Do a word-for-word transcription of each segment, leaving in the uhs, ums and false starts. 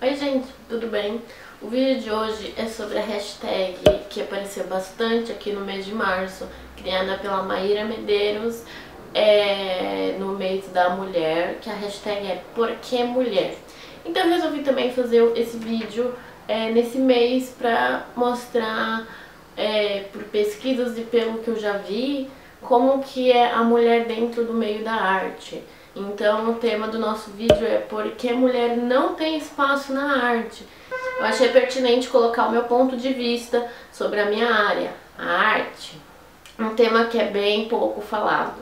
Oi gente, tudo bem? O vídeo de hoje é sobre a hashtag que apareceu bastante aqui no mês de março, criada pela Maíra Medeiros é, no mês da mulher, que a hashtag é Por que Mulher? Então eu resolvi também fazer esse vídeo é, nesse mês pra mostrar é, por pesquisas e pelo que eu já vi, como que é a mulher dentro do meio da arte. Então o tema do nosso vídeo é Por que mulher não tem espaço na arte? Eu achei pertinente colocar o meu ponto de vista sobre a minha área, a arte. Um tema que é bem pouco falado.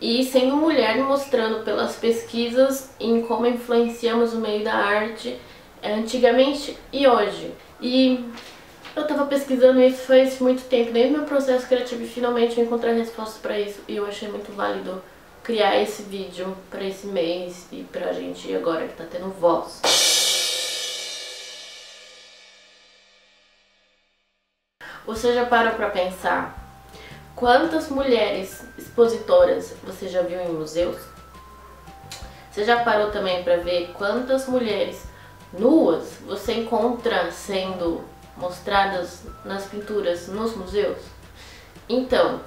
E sendo mulher, mostrando pelas pesquisas em como influenciamos o meio da arte antigamente e hoje. E eu tava pesquisando isso faz muito tempo, desde o meu processo criativo, e finalmente eu encontrei respostas para isso e eu achei muito válido criar esse vídeo para esse mês e pra gente agora que tá tendo voz. Você já parou pra pensar quantas mulheres expositoras você já viu em museus? Você já parou também pra ver quantas mulheres nuas você encontra sendo mostradas nas pinturas, nos museus? Então,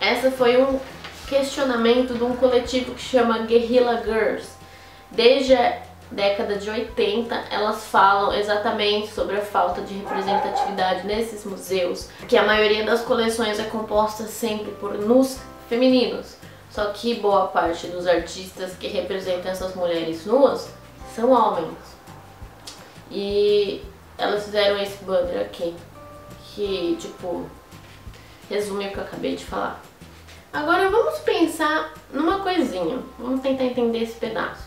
essa foi um questionamento de um coletivo que chama Guerrilla Girls. Desde a década de oitenta, elas falam exatamente sobre a falta de representatividade nesses museus, que a maioria das coleções é composta sempre por nus femininos. Só que boa parte dos artistas que representam essas mulheres nuas são homens. E elas fizeram esse banner aqui, que tipo, resume o que eu acabei de falar. Agora vamos pensar numa coisinha, vamos tentar entender esse pedaço.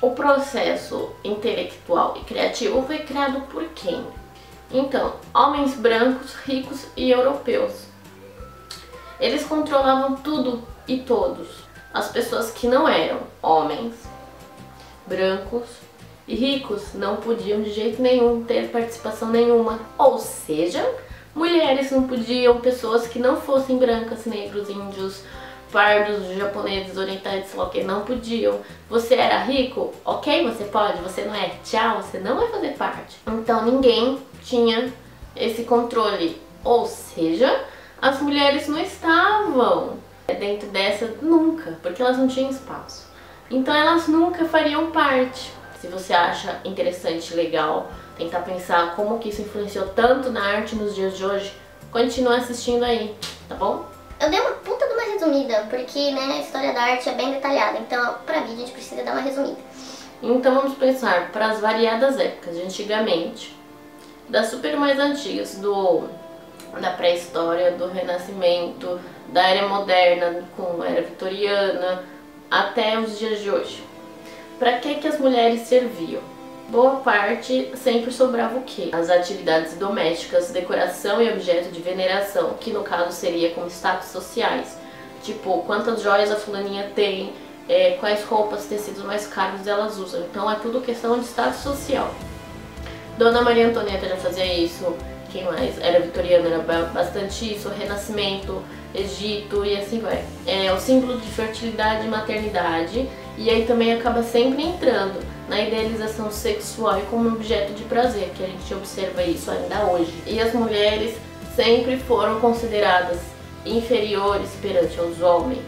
O processo intelectual e criativo foi criado por quem? Então, homens brancos, ricos e europeus. Eles controlavam tudo e todos. As pessoas que não eram homens, brancos e ricos não podiam de jeito nenhum ter participação nenhuma, ou seja, mulheres não podiam, pessoas que não fossem brancas, negros, índios, pardos, japoneses, orientais, sei lá o que, não podiam. Você era rico? Ok, você pode, você não é, tchau, você não vai fazer parte. Então ninguém tinha esse controle, ou seja, as mulheres não estavam dentro dessa nunca, porque elas não tinham espaço. Então elas nunca fariam parte. Se você acha interessante, legal, tentar pensar como que isso influenciou tanto na arte nos dias de hoje, continua assistindo aí, tá bom? Eu dei uma puta de uma resumida, porque né, a história da arte é bem detalhada, então pra mim a gente precisa dar uma resumida. Então vamos pensar para as variadas épocas de antigamente, das super mais antigas, do, da pré-história, do Renascimento, da Era Moderna, com a Era Vitoriana, até os dias de hoje. Para que que as mulheres serviam? Boa parte sempre sobrava o quê? As atividades domésticas, decoração e objeto de veneração, que no caso seria com status sociais. Tipo, quantas joias a fulaninha tem, é, quais roupas, tecidos mais caros elas usam. Então é tudo questão de status social. Dona Maria Antonieta já fazia isso, quem mais? Era vitoriana, era bastante isso, Renascimento, Egito e assim vai. É o símbolo de fertilidade e maternidade. E aí também acaba sempre entrando na idealização sexual e como objeto de prazer, que a gente observa isso ainda hoje. E as mulheres sempre foram consideradas inferiores perante os homens.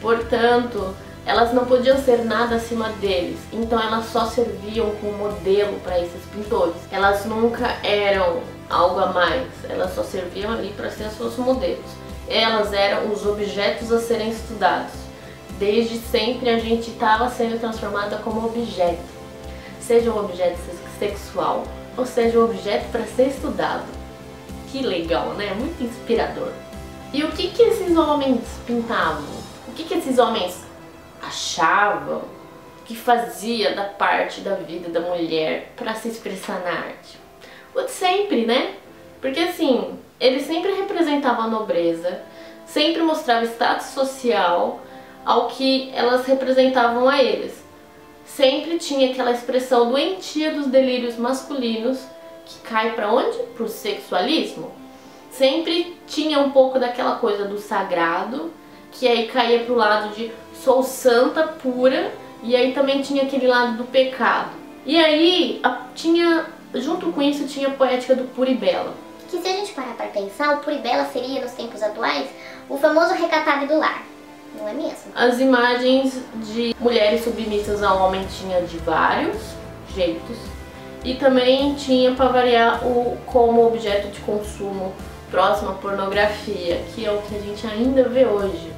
Portanto, elas não podiam ser nada acima deles, então elas só serviam como modelo para esses pintores. Elas nunca eram algo a mais, elas só serviam ali para ser seus modelos. Elas eram os objetos a serem estudados. Desde sempre a gente estava sendo transformada como objeto, seja um objeto sexual ou seja um objeto para ser estudado. Que legal, né? Muito inspirador. E o que que esses homens pintavam? O que que esses homens achavam que fazia da parte da vida da mulher para se expressar na arte? O de sempre, né? Porque assim, ele sempre representava a nobreza, sempre mostrava status social ao que elas representavam a eles. Sempre tinha aquela expressão doentia dos delírios masculinos, que cai para onde? Para o sexualismo. Sempre tinha um pouco daquela coisa do sagrado, que aí caía para o lado de sou santa, pura, e aí também tinha aquele lado do pecado. E aí, a, tinha, junto com isso, tinha a poética do Puribela. Que se a gente parar pra pensar, o Puribela seria, nos tempos atuais, o famoso recatado do lar. Não é mesmo? As imagens de mulheres submissas ao homem tinha de vários jeitos. E também tinha, para variar, o, como objeto de consumo próximo à pornografia, que é o que a gente ainda vê hoje.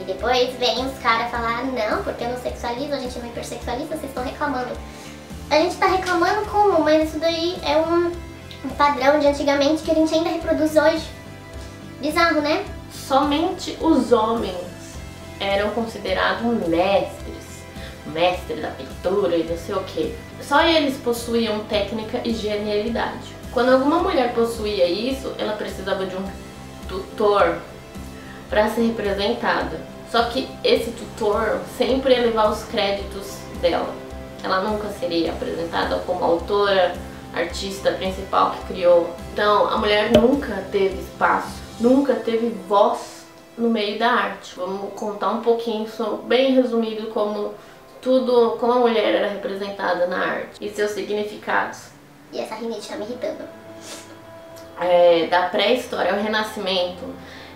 E depois vem os caras falar, não, porque eu não sexualizo, a gente não é hipersexualista, vocês estão reclamando. A gente tá reclamando como? Mas isso daí é um, um padrão de antigamente que a gente ainda reproduz hoje. Bizarro, né? Somente os homens eram considerados mestres. Mestre da pintura e não sei o que. Só eles possuíam técnica e genialidade. Quando alguma mulher possuía isso, ela precisava de um tutor para ser representada. Só que esse tutor sempre ia levar os créditos dela. Ela nunca seria apresentada como autora, artista principal que criou. Então, a mulher nunca teve espaço, nunca teve voz no meio da arte. Vamos contar um pouquinho, só bem resumido, como tudo, como a mulher era representada na arte e seus significados. E essa rinite tá me irritando. É, da pré-história ao Renascimento,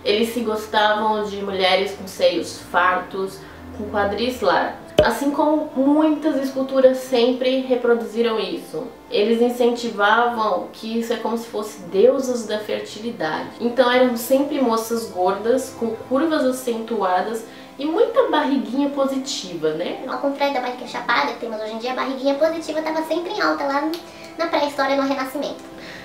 eles se gostavam de mulheres com seios fartos, com quadris largos. Assim como muitas esculturas sempre reproduziram isso. Eles incentivavam que isso é como se fossem deusas da fertilidade. Então eram sempre moças gordas, com curvas acentuadas e muita barriguinha positiva, né? Ao contrário da barriga chapada que temos hoje em dia, a barriguinha positiva estava sempre em alta lá na pré-história, no Renascimento.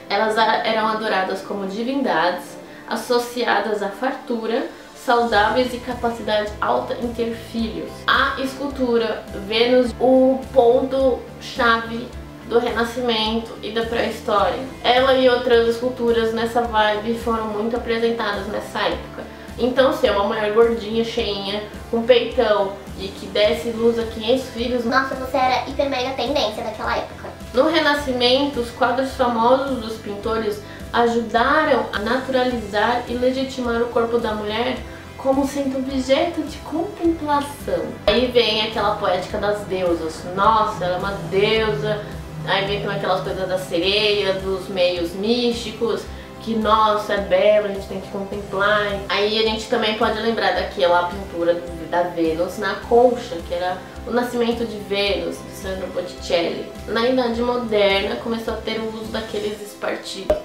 Elas eram adoradas como divindades, associadas à fartura, saudáveis e capacidade alta em ter filhos. A escultura Vênus, o ponto-chave do Renascimento e da pré-história. Ela e outras esculturas nessa vibe foram muito apresentadas nessa época. Então, se é uma mulher gordinha, cheinha, com peitão e que desse luz a quinhentos filhos... Nossa, você era hiper mega tendência daquela época. No Renascimento, os quadros famosos dos pintores ajudaram a naturalizar e legitimar o corpo da mulher como sendo objeto de contemplação. Aí vem aquela poética das deusas. Nossa, ela é uma deusa. Aí vem aquelas coisas da sereia, dos meios místicos, que nossa, é bela, a gente tem que contemplar. Aí a gente também pode lembrar daquela pintura da Vênus na concha, que era o Nascimento de Vênus, de Sandro Botticelli. Na Idade Moderna começou a ter o uso daqueles espartilhos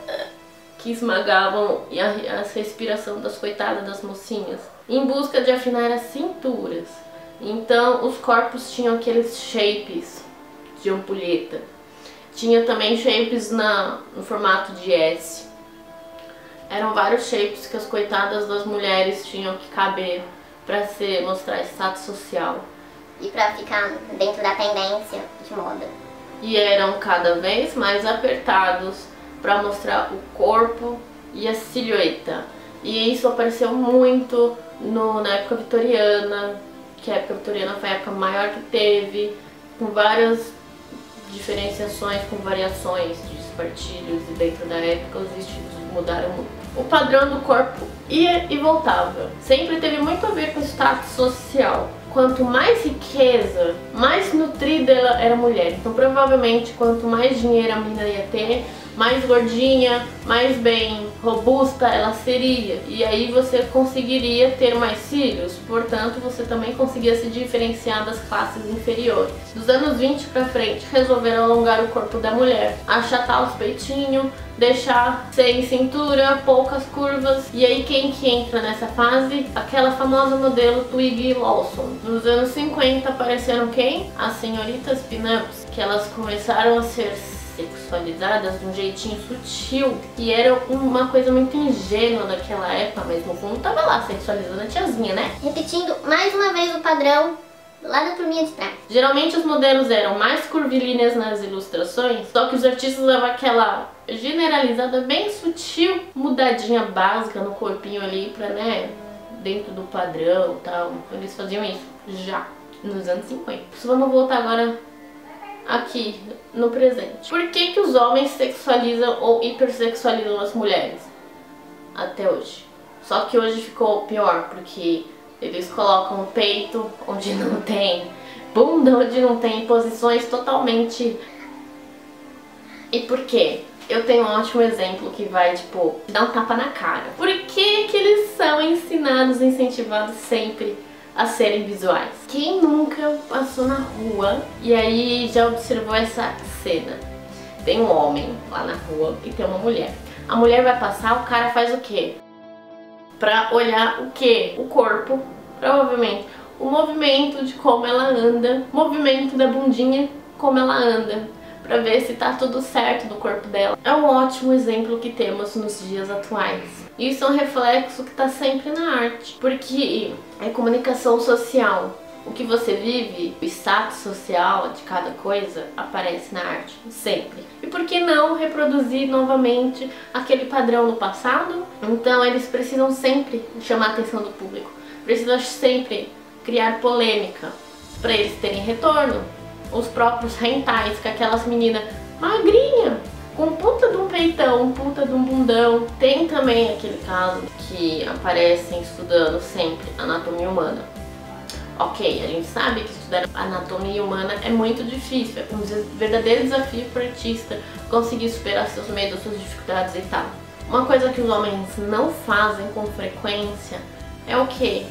que esmagavam a respiração das coitadas das mocinhas, em busca de afinar as cinturas. Então os corpos tinham aqueles shapes de ampulheta. Tinha também shapes na, no formato de S. Eram vários shapes que as coitadas das mulheres tinham que caber pra ser, mostrar status social. E pra ficar dentro da tendência de moda. E eram cada vez mais apertados pra mostrar o corpo e a silhueta. E isso apareceu muito no, na época vitoriana, que a época vitoriana foi a época maior que teve, com várias diferenciações, com variações de espartilhos, e dentro da época os vestidos mudaram muito. O padrão do corpo ia e voltava. Sempre teve muito a ver com o status social. Quanto mais riqueza, mais nutrida ela era a mulher. Então provavelmente quanto mais dinheiro a menina ia ter, mais gordinha, mais bem robusta ela seria. E aí você conseguiria ter mais filhos. Portanto, você também conseguia se diferenciar das classes inferiores. Dos anos vinte pra frente, resolveram alongar o corpo da mulher, achatar os peitinhos, deixar sem cintura, poucas curvas. E aí quem que entra nessa fase? Aquela famosa modelo Twiggy Lawson. Nos anos cinquenta apareceram quem? As senhoritas pin-ups, que elas começaram a ser sexualizadas de um jeitinho sutil, que era uma coisa muito ingênua naquela época, mas no fundo tava lá sexualizando a tiazinha, né? Repetindo mais uma vez o padrão lá da turminha de trás. Geralmente os modelos eram mais curvilíneas nas ilustrações, só que os artistas davam aquela generalizada bem sutil, mudadinha básica no corpinho ali pra, né, dentro do padrão e tal. Eles faziam isso já nos anos cinquenta. Vamos voltar agora aqui no presente. Por que que os homens sexualizam ou hipersexualizam as mulheres até hoje? Só que hoje ficou pior, porque eles colocam o peito onde não tem, bunda, onde não tem posições totalmente... E por quê? Eu tenho um ótimo exemplo que vai, tipo, te dar um tapa na cara. Por que que eles são ensinados, incentivados sempre a serem visuais? Quem nunca passou na rua e aí já observou essa cena? Tem um homem lá na rua e tem uma mulher. A mulher vai passar, o cara faz o quê? Pra olhar o quê? O corpo, provavelmente. O movimento de como ela anda, o movimento da bundinha, como ela anda, pra ver se tá tudo certo no corpo dela. É um ótimo exemplo que temos nos dias atuais. Isso é um reflexo que tá sempre na arte, porque é comunicação social. O que você vive, o status social de cada coisa, aparece na arte, sempre. E por que não reproduzir novamente aquele padrão no passado? Então eles precisam sempre chamar a atenção do público, precisam sempre criar polêmica, pra eles terem retorno. Os próprios rentais, com aquelas meninas magrinha, com puta de um peitão, puta de um bundão. Tem também aquele caso que aparecem estudando sempre anatomia humana. Ok, a gente sabe que estudar anatomia humana é muito difícil, é um verdadeiro desafio para o artista conseguir superar seus medos, suas dificuldades e tal. Uma coisa que os homens não fazem com frequência é o quê?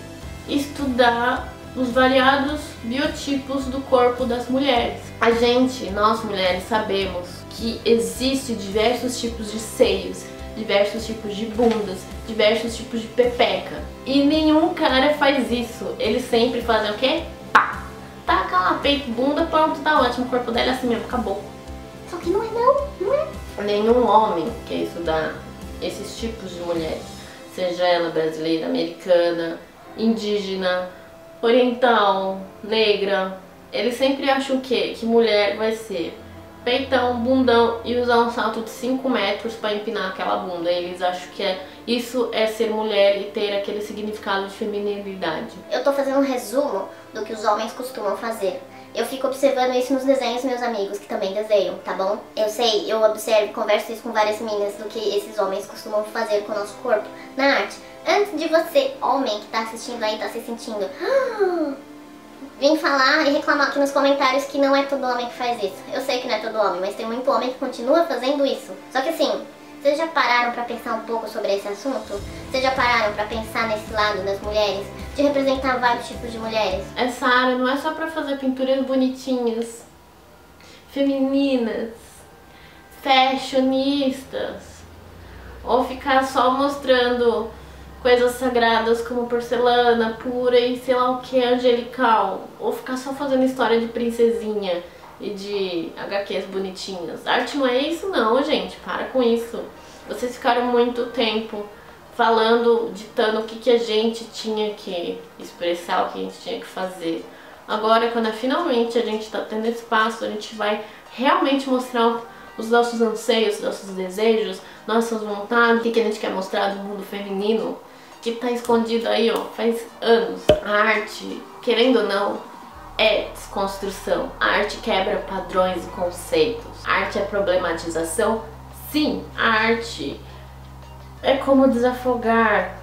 Estudar os variados biotipos do corpo das mulheres. A gente, nós mulheres, sabemos que existem diversos tipos de seios, diversos tipos de bundas, diversos tipos de pepeca. E nenhum cara faz isso. Eles sempre fazem o quê? Pá! Taca lá, peito, bunda, pronto, tá ótimo. O corpo dela é assim mesmo, acabou. Só que não é não, não é? Nenhum homem quer estudar esses tipos de mulheres, seja ela brasileira, americana, indígena, oriental, negra. Eles sempre acham o quê? Que mulher vai ser peitão, bundão e usar um salto de cinco metros para empinar aquela bunda. Eles acham que é, isso é ser mulher e ter aquele significado de feminilidade. Eu tô fazendo um resumo do que os homens costumam fazer. Eu fico observando isso nos desenhos meus amigos que também desenham, tá bom? Eu sei, eu observo, converso isso com várias meninas do que esses homens costumam fazer com o nosso corpo na arte. Antes de você, homem que tá assistindo aí, tá se sentindo, ah, vem falar e reclamar aqui nos comentários que não é todo homem que faz isso. Eu sei que não é todo homem, mas tem muito homem que continua fazendo isso. Só que assim, vocês já pararam pra pensar um pouco sobre esse assunto? Vocês já pararam pra pensar nesse lado das mulheres? De representar vários tipos de mulheres? Essa área não é só pra fazer pinturas bonitinhas, femininas, fashionistas, ou ficar só mostrando coisas sagradas como porcelana, pura e sei lá o que, angelical. Ou ficar só fazendo história de princesinha e de agá quês bonitinhas. Arte não é isso não, gente. Para com isso. Vocês ficaram muito tempo falando, ditando o que, que a gente tinha que expressar, o que a gente tinha que fazer. Agora, quando finalmente a gente está tendo espaço, a gente vai realmente mostrar os nossos anseios, nossos desejos, nossas vontades, o que a gente quer mostrar do mundo feminino, que tá escondido aí, ó, faz anos. A arte, querendo ou não, é desconstrução. A arte quebra padrões e conceitos. A arte é problematização? Sim. A arte é como desafogar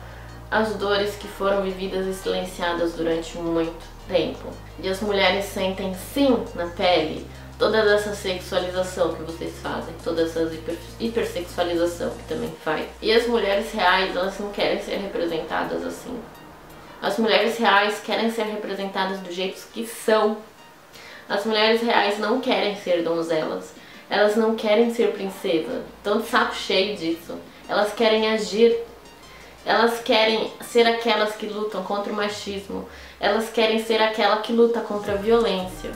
as dores que foram vividas e silenciadas durante muito tempo. E as mulheres sentem, sim, na pele, toda essa sexualização que vocês fazem, toda essa hiper, hipersexualização que também faz. E as mulheres reais, elas não querem ser representadas assim. As mulheres reais querem ser representadas do jeito que são. As mulheres reais não querem ser donzelas. Elas não querem ser princesa. Estão de saco cheio disso. Elas querem agir. Elas querem ser aquelas que lutam contra o machismo. Elas querem ser aquela que luta contra a violência.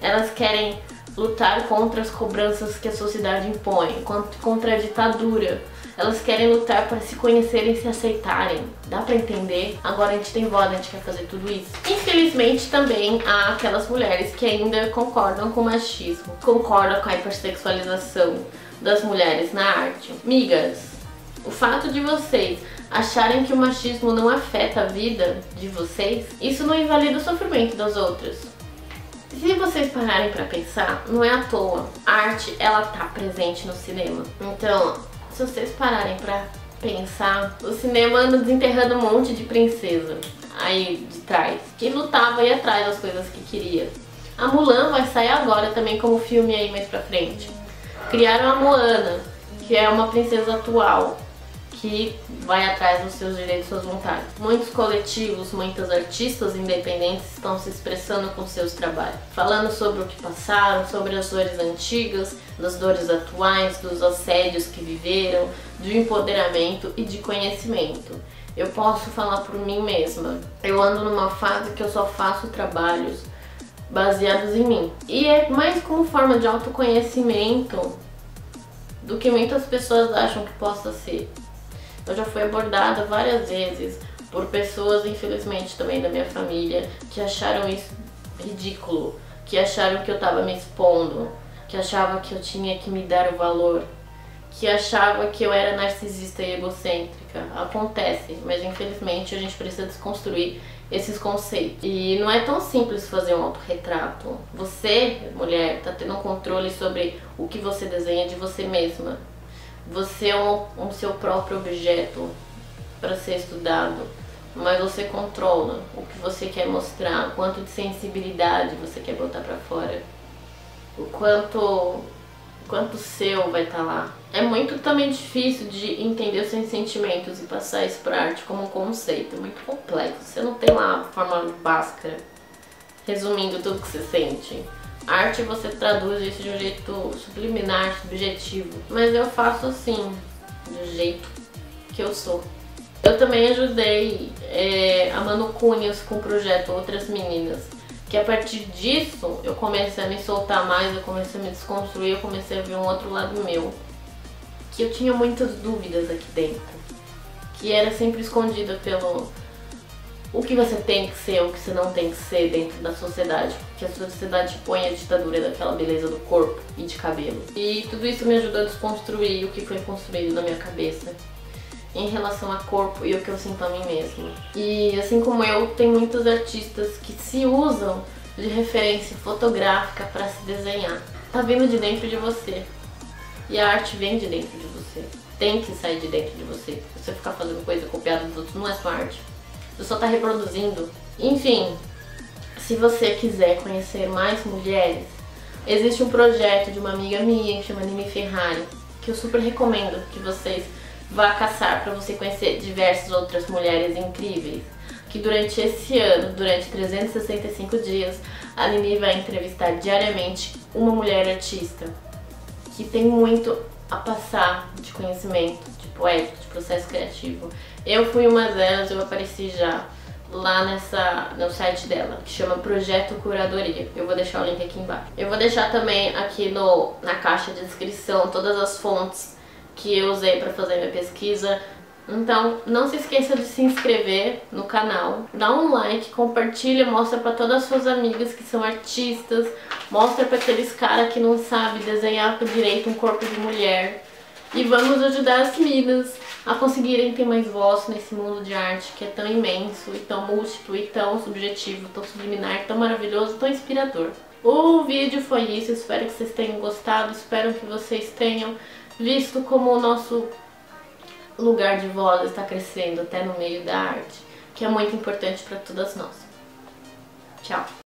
Elas querem lutar contra as cobranças que a sociedade impõe, contra a ditadura. Elas querem lutar para se conhecerem e se aceitarem. Dá para entender? Agora a gente tem voz, a gente quer fazer tudo isso. Infelizmente também há aquelas mulheres que ainda concordam com o machismo, concordam com a hipersexualização das mulheres na arte. Migas, o fato de vocês acharem que o machismo não afeta a vida de vocês, isso não invalida o sofrimento das outras. Se vocês pararem pra pensar, não é à toa. A arte, ela tá presente no cinema. Então, se vocês pararem pra pensar, o cinema anda desenterrando um monte de princesa aí de trás, que lutava e ia atrás das coisas que queria. A Mulan vai sair agora também como filme aí mais pra frente. Criaram a Moana, que é uma princesa atual, que vai atrás dos seus direitos e suas vontades. Muitos coletivos, muitas artistas independentes estão se expressando com seus trabalhos, falando sobre o que passaram, sobre as dores antigas, das dores atuais, dos assédios que viveram, do empoderamento e de conhecimento. Eu posso falar por mim mesma, eu ando numa fase que eu só faço trabalhos baseados em mim. E é mais como forma de autoconhecimento do que muitas pessoas acham que possa ser. Eu já fui abordada várias vezes por pessoas, infelizmente também da minha família, que acharam isso ridículo, que acharam que eu tava me expondo, que achavam que eu tinha que me dar o valor, que achavam que eu era narcisista e egocêntrica. Acontece, mas infelizmente a gente precisa desconstruir esses conceitos. E não é tão simples fazer um autorretrato. Você, mulher, tá tendo um controle sobre o que você desenha de você mesma. Você é um, um seu próprio objeto para ser estudado, mas você controla o que você quer mostrar, quanto de sensibilidade você quer botar para fora, o quanto, o quanto seu vai estar tá lá. É muito também difícil de entender os seus sentimentos e passar isso para arte como um conceito, é muito complexo, você não tem lá a forma básica, resumindo tudo que você sente. Arte você traduz isso de um jeito subliminar, subjetivo, mas eu faço assim, do jeito que eu sou. Eu também ajudei é, a Manu Cunha com o projeto Outras Meninas, que a partir disso eu comecei a me soltar mais, eu comecei a me desconstruir, eu comecei a ver um outro lado meu, que eu tinha muitas dúvidas aqui dentro, que era sempre escondida pelo... o que você tem que ser, o que você não tem que ser dentro da sociedade, porque a sociedade põe a ditadura daquela beleza do corpo e de cabelo. E tudo isso me ajudou a desconstruir o que foi construído na minha cabeça em relação a corpo e o que eu sinto a mim mesma. E assim como eu, tem muitos artistas que se usam de referência fotográfica para se desenhar. Tá vindo de dentro de você. E a arte vem de dentro de você. Tem que sair de dentro de você. Se você ficar fazendo coisa copiada dos outros, não é sua arte. Você só tá reproduzindo. Enfim, se você quiser conhecer mais mulheres, existe um projeto de uma amiga minha que chama Lili Ferrari, que eu super recomendo que vocês vá caçar para você conhecer diversas outras mulheres incríveis. Que durante esse ano, durante trezentos e sessenta e cinco dias, a Lili vai entrevistar diariamente uma mulher artista que tem muito a passar de conhecimento, de poética, de processo criativo. Eu fui uma delas, eu apareci já lá nessa, no site dela, que chama Projeto Curadoria. Eu vou deixar o link aqui embaixo. Eu vou deixar também aqui no, na caixa de descrição todas as fontes que eu usei para fazer minha pesquisa. Então, não se esqueça de se inscrever no canal, dá um like, compartilha, mostra para todas as suas amigas que são artistas, mostra para aqueles caras que não sabem desenhar com direito um corpo de mulher. E vamos ajudar as meninas a conseguirem ter mais voz nesse mundo de arte que é tão imenso, e tão múltiplo, e tão subjetivo, tão subliminar, tão maravilhoso, tão inspirador. O vídeo foi isso, espero que vocês tenham gostado, espero que vocês tenham visto como o nosso... o lugar de voz está crescendo até no meio da arte, que é muito importante para todas nós. Tchau!